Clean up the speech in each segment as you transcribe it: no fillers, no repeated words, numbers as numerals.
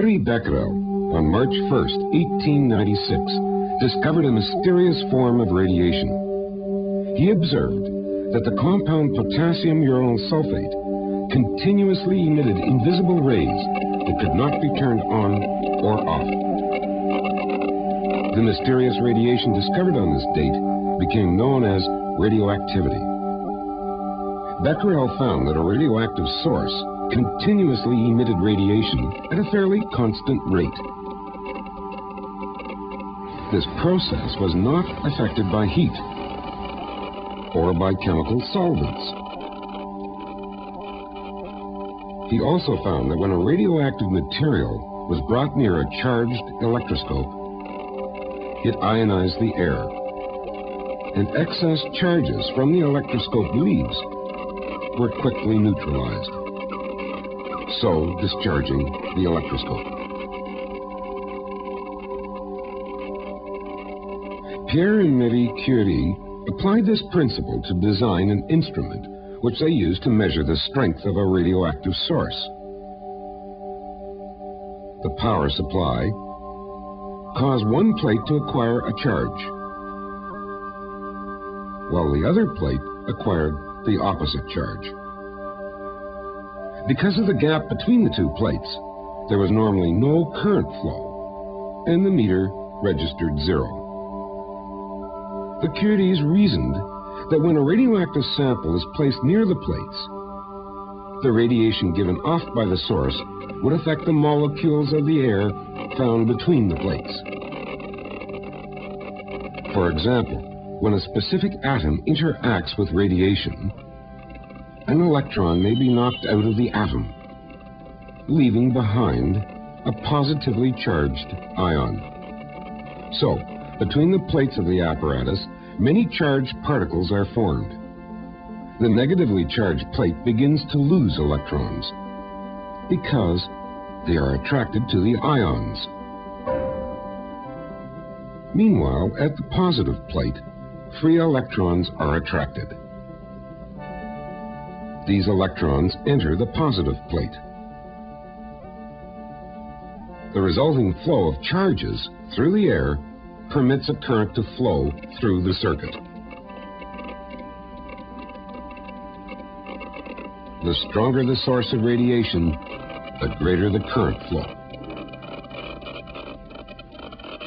Henri Becquerel, on March 1, 1896, discovered a mysterious form of radiation. He observed that the compound potassium uranyl sulfate continuously emitted invisible rays that could not be turned on or off. The mysterious radiation discovered on this date became known as radioactivity. Becquerel found that a radioactive source continuously emitted radiation at a fairly constant rate. This process was not affected by heat or by chemical solvents. He also found that when a radioactive material was brought near a charged electroscope, it ionized the air, and excess charges from the electroscope leaves were quickly neutralized, so discharging the electroscope. Pierre and Marie Curie applied this principle to design an instrument which they used to measure the strength of a radioactive source, the power supply, caused one plate to acquire a charge, while the other plate acquired the opposite charge. Because of the gap between the two plates, there was normally no current flow, and the meter registered zero. The Curies reasoned that when a radioactive sample is placed near the plates, the radiation given off by the source would affect the molecules of the air found between the plates. For example, when a specific atom interacts with radiation, an electron may be knocked out of the atom, leaving behind a positively charged ion. So, between the plates of the apparatus, many charged particles are formed. The negatively charged plate begins to lose electrons because they are attracted to the ions. Meanwhile, at the positive plate, free electrons are attracted. These electrons enter the positive plate. The resulting flow of charges through the air permits a current to flow through the circuit. The stronger the source of radiation, the greater the current flow.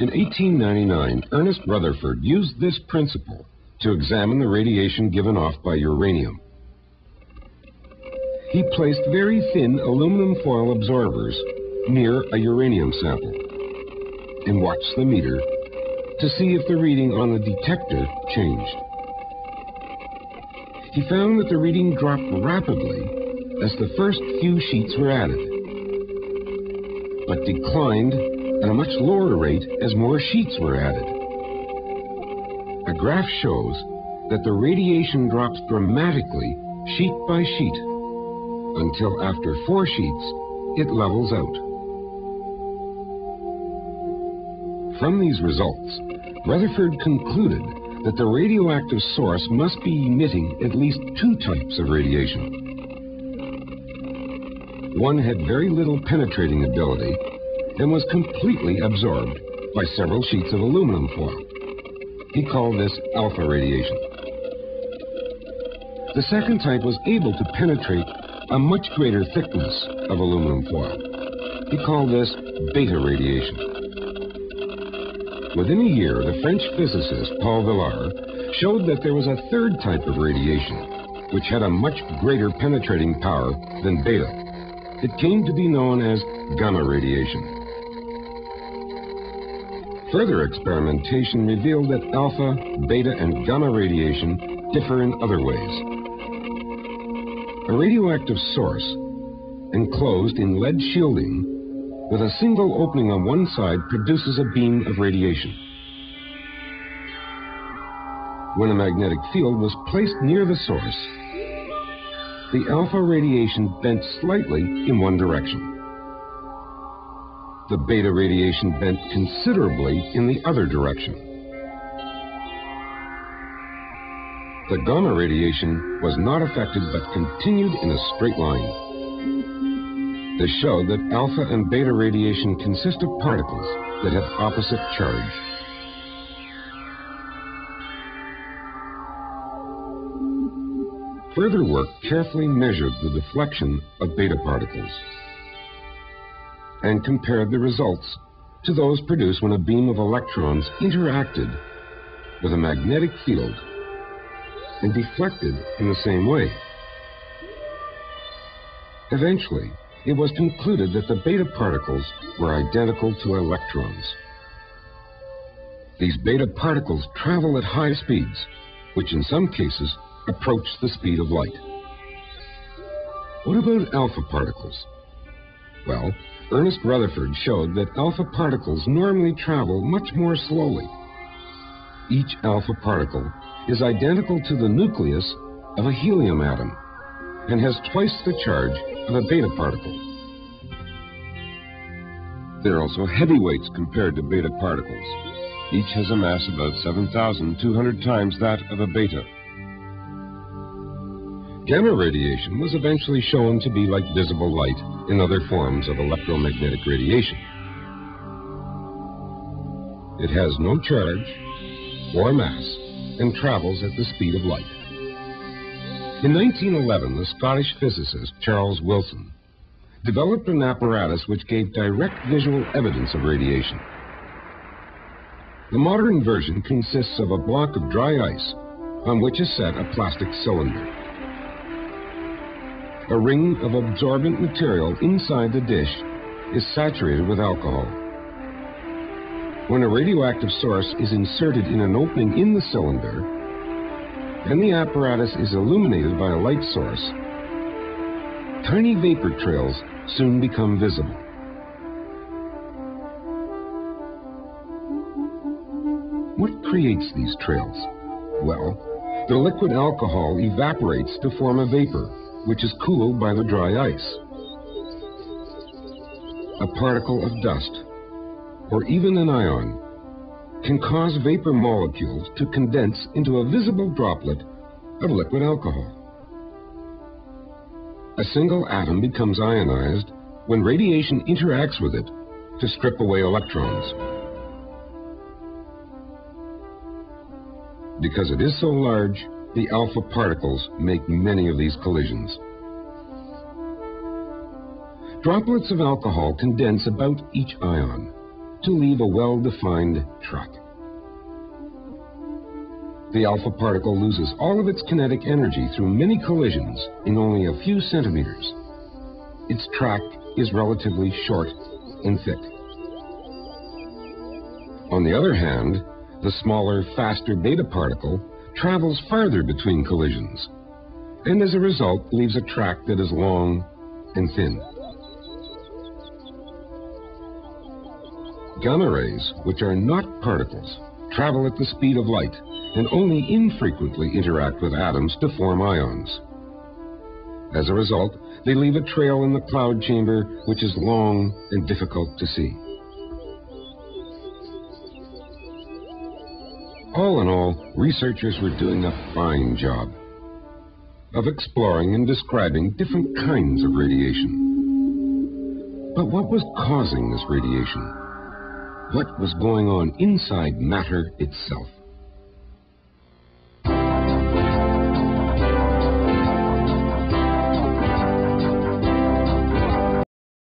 In 1899, Ernest Rutherford used this principle to examine the radiation given off by uranium. He placed very thin aluminum foil absorbers near a uranium sample and watched the meter to see if the reading on the detector changed. He found that the reading dropped rapidly as the first few sheets were added, but declined at a much lower rate as more sheets were added. A graph shows that the radiation drops dramatically sheet by sheet, until after 4 sheets, it levels out. From these results, Rutherford concluded that the radioactive source must be emitting at least 2 types of radiation. One had very little penetrating ability and was completely absorbed by several sheets of aluminum foil. He called this alpha radiation. The second type was able to penetrate a much greater thickness of aluminum foil. He called this beta radiation. Within a year, the French physicist Paul Villard showed that there was a third type of radiation, which had a much greater penetrating power than beta. It came to be known as gamma radiation. Further experimentation revealed that alpha, beta, and gamma radiation differ in other ways. A radioactive source enclosed in lead shielding with a single opening on one side produces a beam of radiation. When a magnetic field was placed near the source, the alpha radiation bent slightly in one direction. The beta radiation bent considerably in the other direction. The gamma radiation was not affected but continued in a straight line. that showed that alpha and beta radiation consist of particles that have opposite charge. Further work carefully measured the deflection of beta particles and compared the results to those produced when a beam of electrons interacted with a magnetic field and deflected in the same way. Eventually, it was concluded that the beta particles were identical to electrons. These beta particles travel at high speeds, which in some cases approach the speed of light. What about alpha particles? Well, Ernest Rutherford showed that alpha particles normally travel much more slowly. Each alpha particle is identical to the nucleus of a helium atom and has twice the charge of a beta particle. They're also heavyweights compared to beta particles. Each has a mass about 7,200 times that of a beta. Gamma radiation was eventually shown to be like visible light and other forms of electromagnetic radiation. It has no charge or mass and travels at the speed of light. In 1911, the Scottish physicist Charles Wilson developed an apparatus which gave direct visual evidence of radiation. The modern version consists of a block of dry ice on which is set a plastic cylinder. A ring of absorbent material inside the dish is saturated with alcohol. When a radioactive source is inserted in an opening in the cylinder, and the apparatus is illuminated by a light source, tiny vapor trails soon become visible. What creates these trails? Well, the liquid alcohol evaporates to form a vapor, which is cooled by the dry ice. A particle of dust, or even an ion, can cause vapor molecules to condense into a visible droplet of liquid alcohol. A single atom becomes ionized when radiation interacts with it to strip away electrons. Because it is so large, the alpha particles make many of these collisions. Droplets of alcohol condense about each ion to leave a well-defined track. The alpha particle loses all of its kinetic energy through many collisions in only a few centimeters. Its track is relatively short and thick. On the other hand, the smaller, faster beta particle travels farther between collisions, and as a result leaves a track that is long and thin. Gamma rays, which are not particles, travel at the speed of light and only infrequently interact with atoms to form ions. As a result, they leave a trail in the cloud chamber which is long and difficult to see. All in all, researchers were doing a fine job of exploring and describing different kinds of radiation. But what was causing this radiation? What was going on inside matter itself?